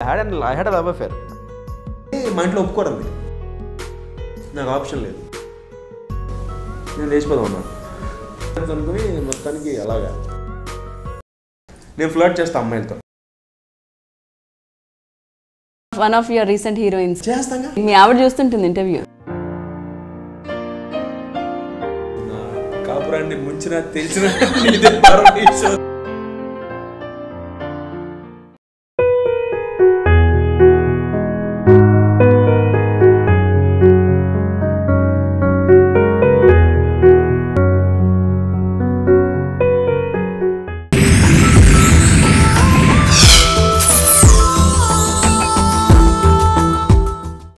I had a love affair. Mindlo opportunity. Naga option ledu. Nenu lesipodanu. Anukoni mottaniki alaga. Nenu flirt chesta ammayilto. One of your recent heroines. Chestanga. Me avudu chustuntund interview. Na Kapoorandi munchina telisina ide paradise.